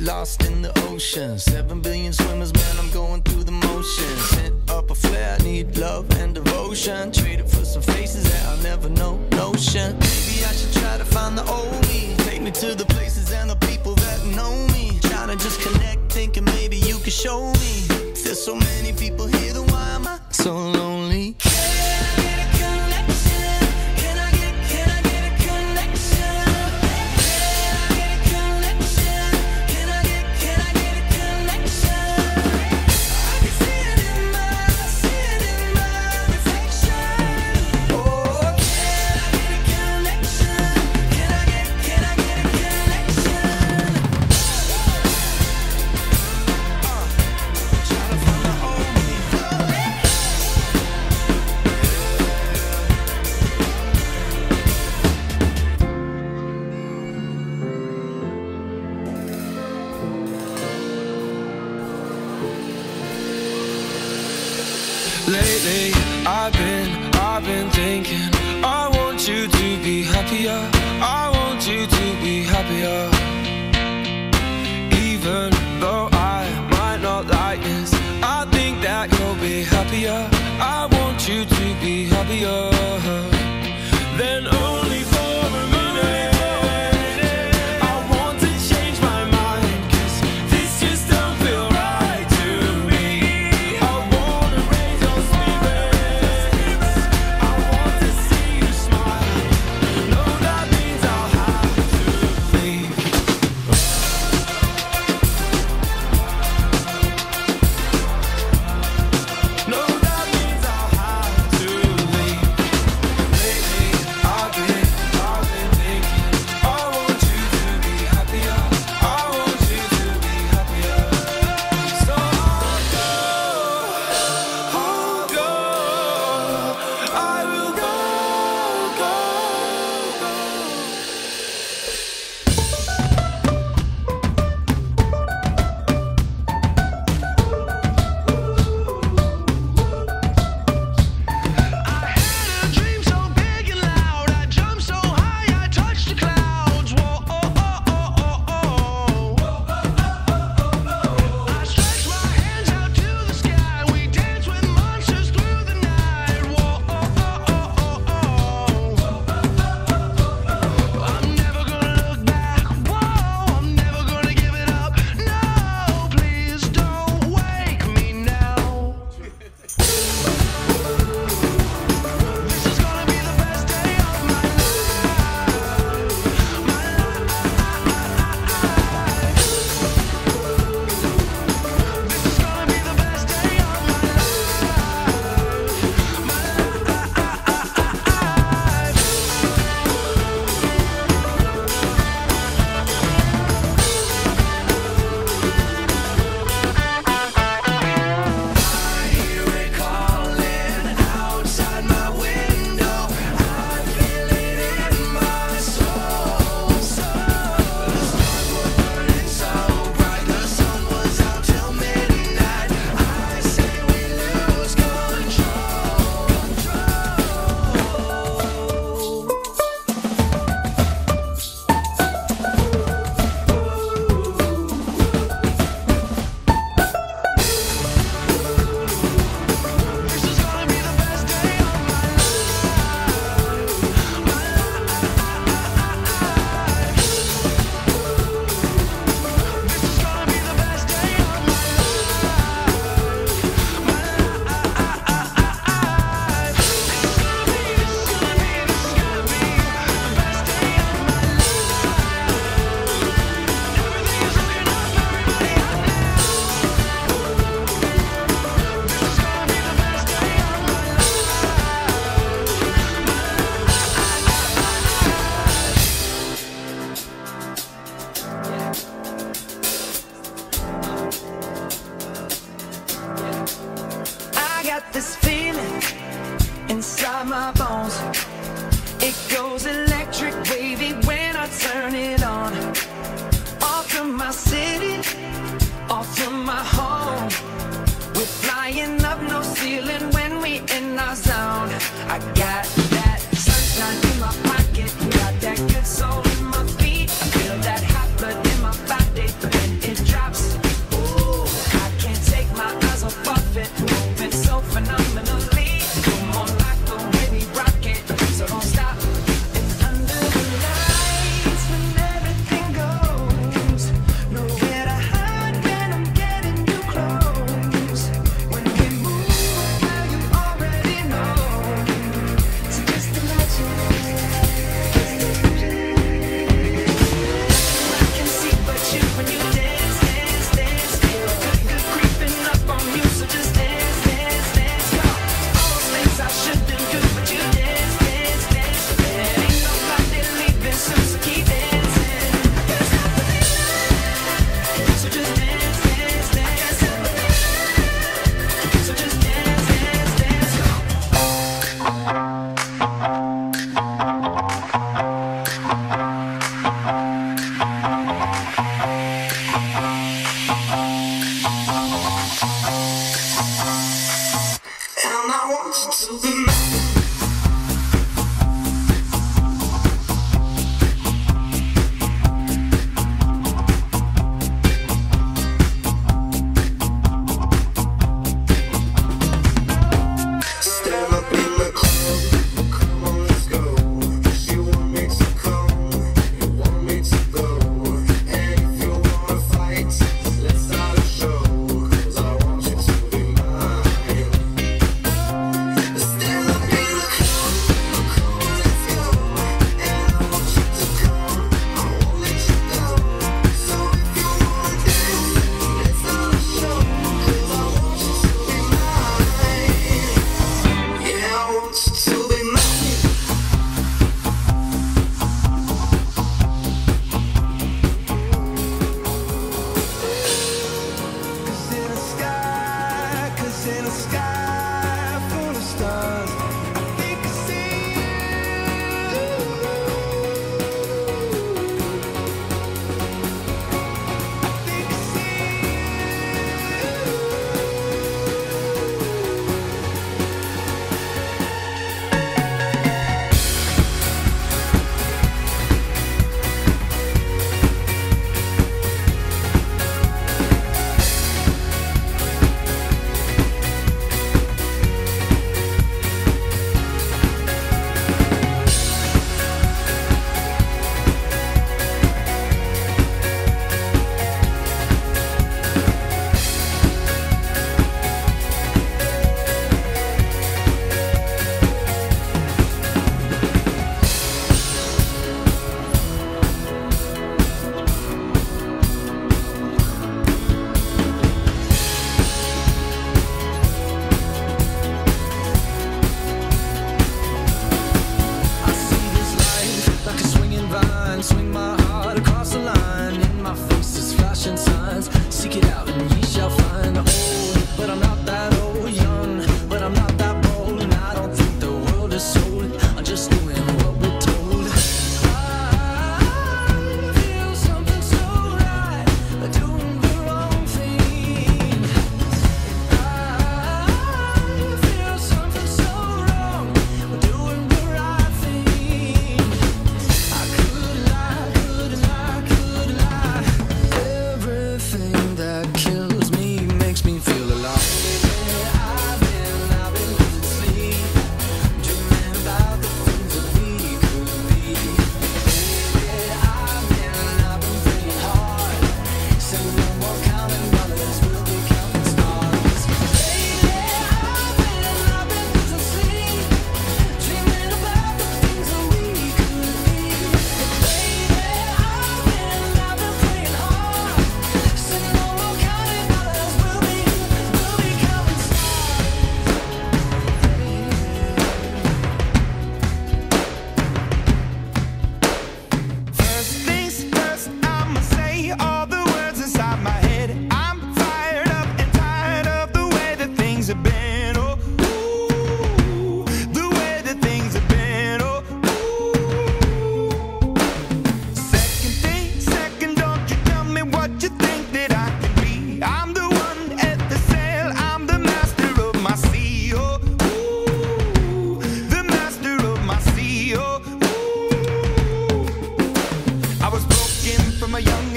Lost in the ocean, 7 billion swimmers, man, I'm going through the motions. Sent up a flare, I need love and devotion. Traded for some faces that I'll never know, notion. Maybe I should try to find the old me. Take me to the places and the people that know me. Trying to just connect, thinking maybe you can show me. There's so many people here, then why am I so lonely? Lately, I've been thinking, I want you to be happier, I want you to be happier. Even though I might not like this, I think that you'll be happier, I want you to be happier. Then only for a minute.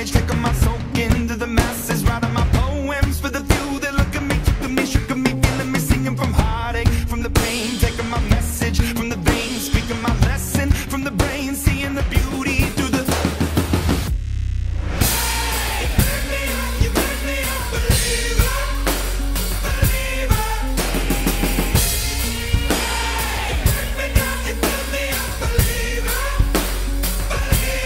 edge, taking my soul into the masses, writing my poems for the few that look at me, took at me, shook at me, feeling me, singing from heartache, from the pain, taking my message from the veins, speaking my lesson from the brain, seeing the beauty through the... Hey, you pick me up, believer, believer. Hey, you pick me up, you pick me up, believer, believer. Hey.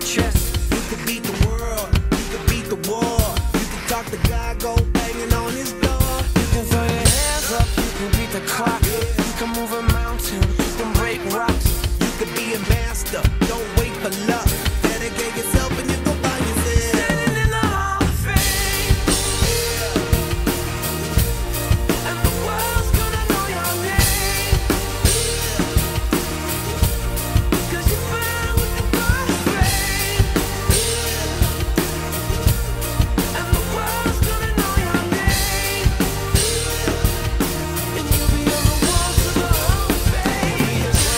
chest. You could beat the world, you could beat the war. You could talk to God, go banging on his door. You can throw your hands up, you can beat the clock. You can move a mountain, you can break rocks. You could be a master, don't wait for luck. Dedicate yourself and you go by yourself. Standing in the Hall of Fame, yeah. And the world's gonna know your name, yeah. Cause you're fine with the God of fame, yeah. And the world's gonna know your name, yeah. And you'll be on the walls of the Hall of Fame. You can be the champion.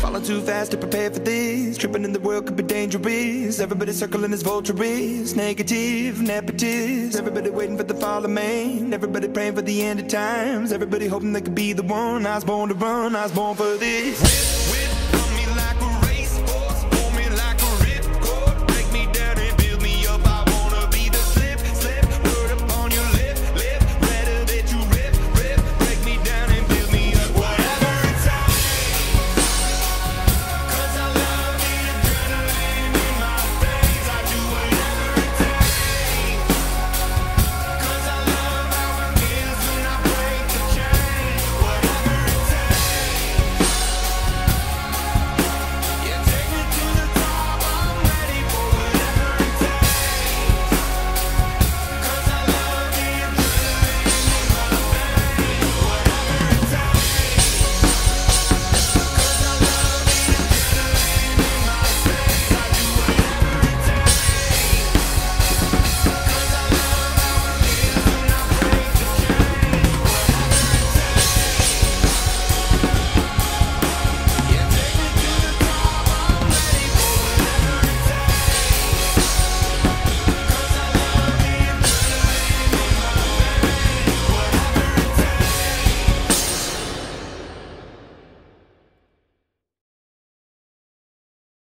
Falling too fast to prepare for this. Tripping in the world could be dangerous. Everybody circling as vultures. Negative, nepotist. Everybody waiting for the fall of man. Everybody praying for the end of times. Everybody hoping they could be the one. I was born to run, I was born for this.